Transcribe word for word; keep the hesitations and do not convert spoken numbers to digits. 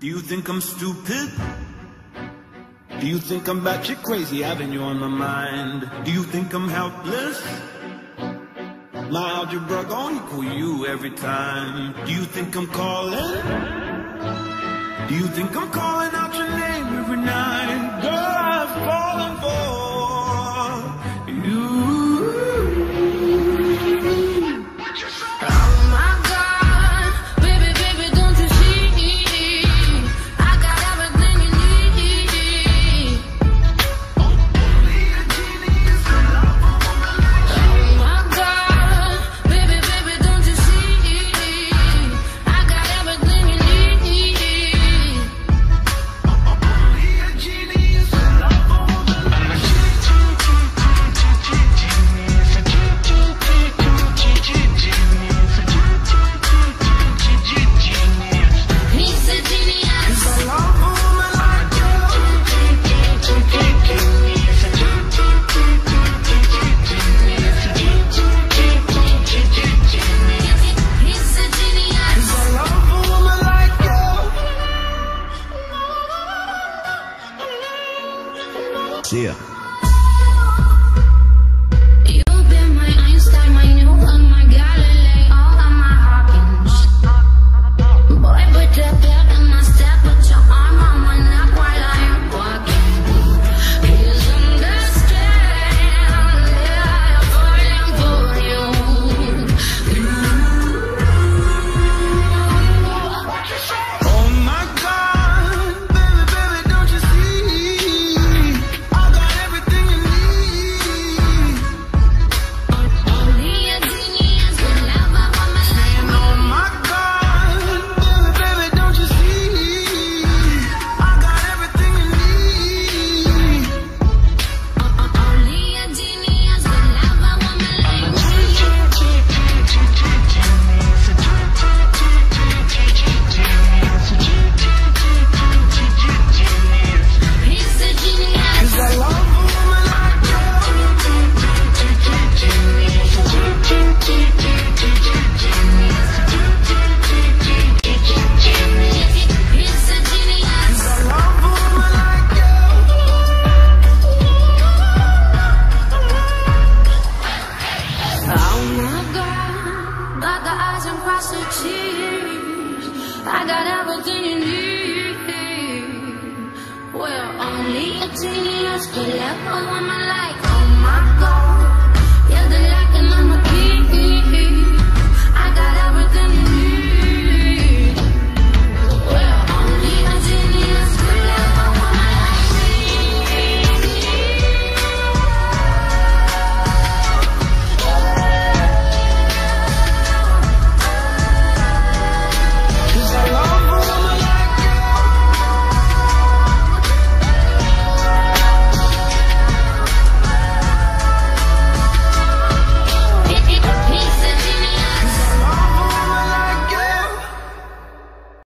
Do you think I'm stupid? Do you think I'm batshit crazy having you on my mind? Do you think I'm helpless? My algebra gon' equal you every time. Do you think I'm calling? Do you think I'm calling out your name every night? Girl, I've fallen for you. Oh my God, baby, baby, don't you see? I got everything you need. Only a genie is the love of a life. Oh my God, baby, baby, don't you see? I got everything you need. Only a genie is the love of a life. He's a genius. The love of my life. He's a genius. The love of my life, girl. See ya. You've been my Einstein, my Newton, my Galileo, all of my Hopkins. Boy, put your back in my step, put your arm on my neck while I'm walking. Please understand, I'm falling for you. Oh my God, baby, baby, don't you see? I got everything you need. Only a genius will love up on my life. And oh my God, baby, baby, don't you see? I got everything you need. Only a genius will love up on my life. He's a genius. The love of my life, He's a genius. the love of my life, Oh my God, got the eyes and cross the T's. I got everything you need. Well, only a genius could love all of my life.